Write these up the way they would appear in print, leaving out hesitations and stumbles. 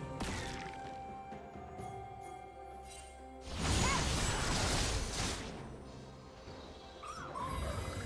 Red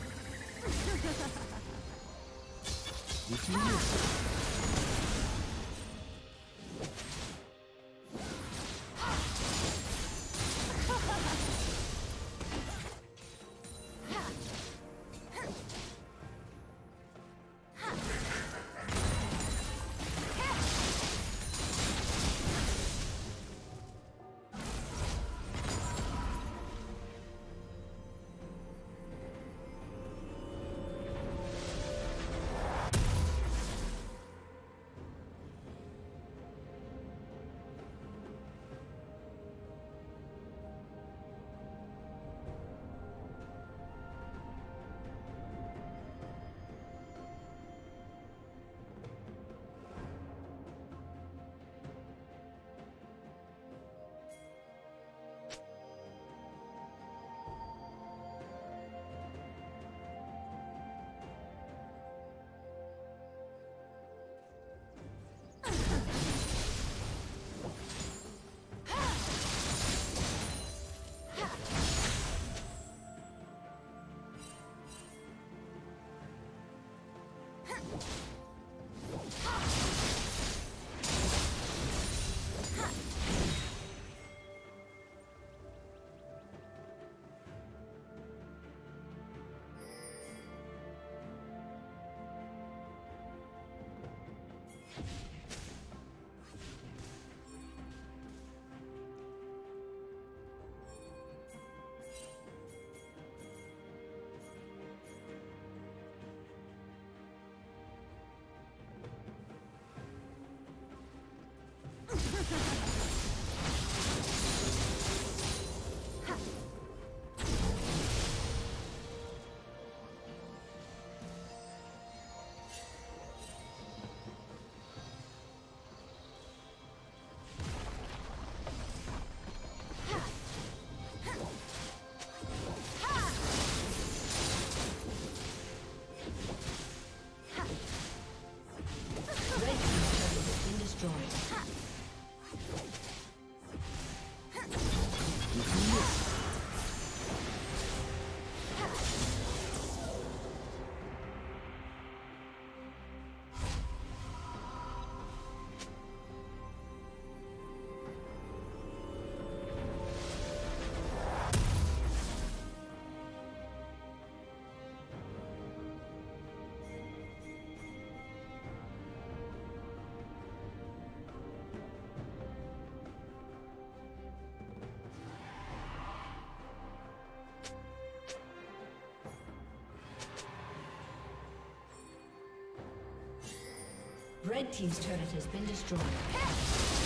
team's turret has been destroyed.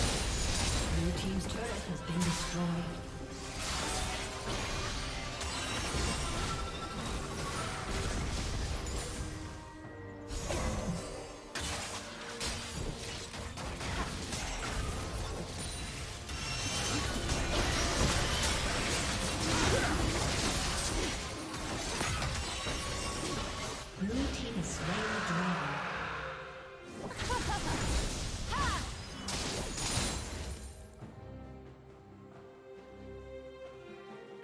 Blue team's turret has been destroyed.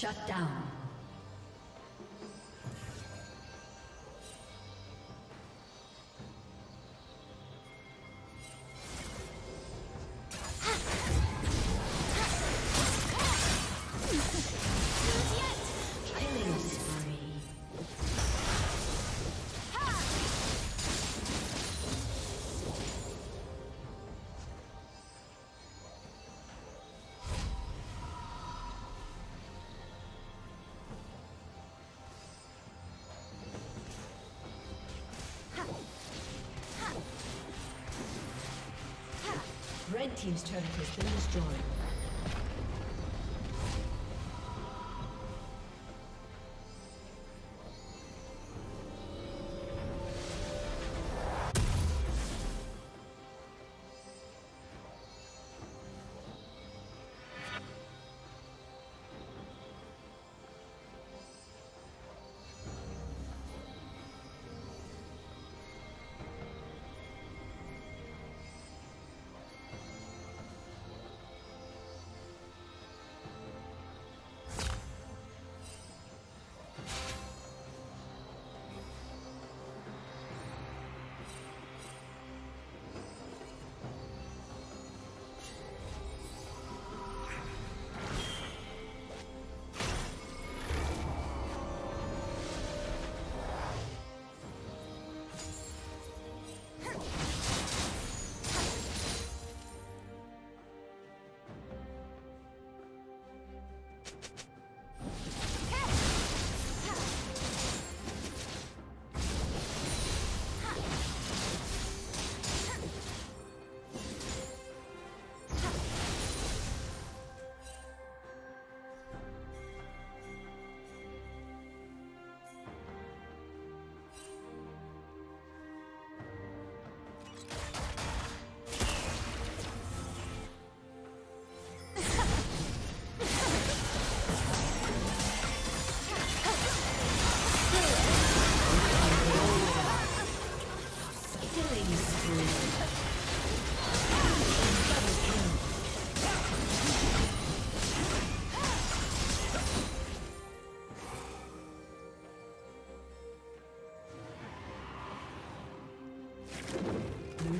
Shut down. Red team's turret has been destroyed.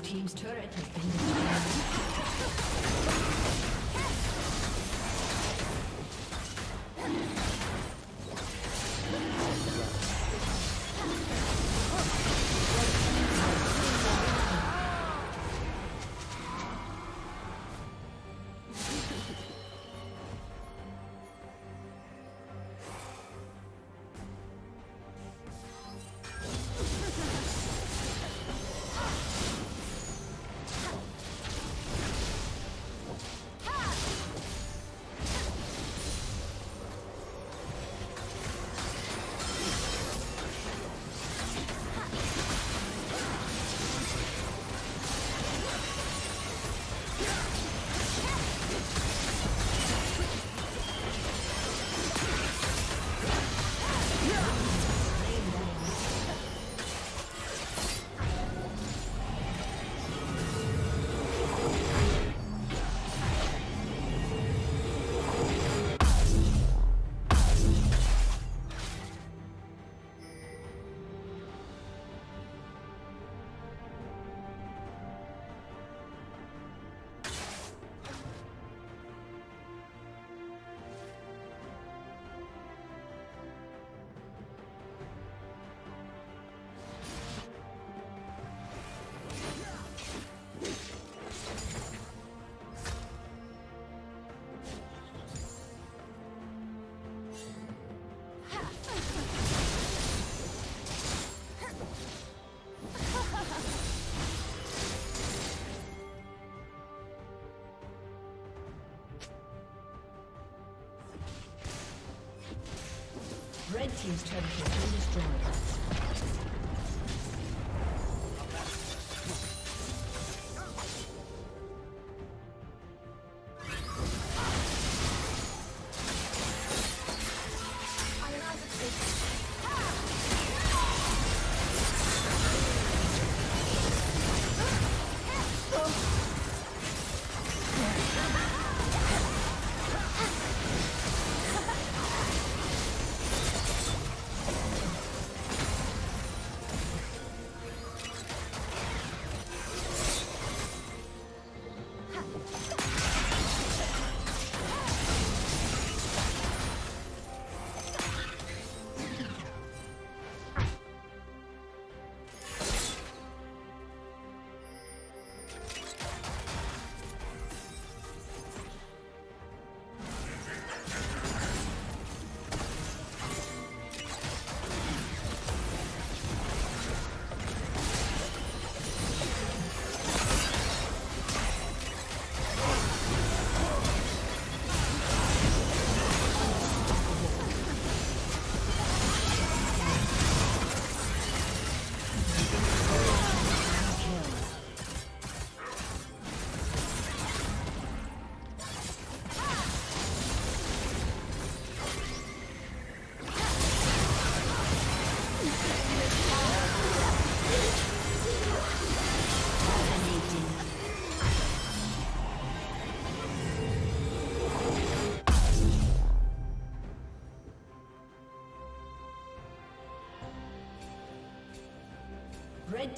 Team's turret has been Red team's turret has been destroyed. Red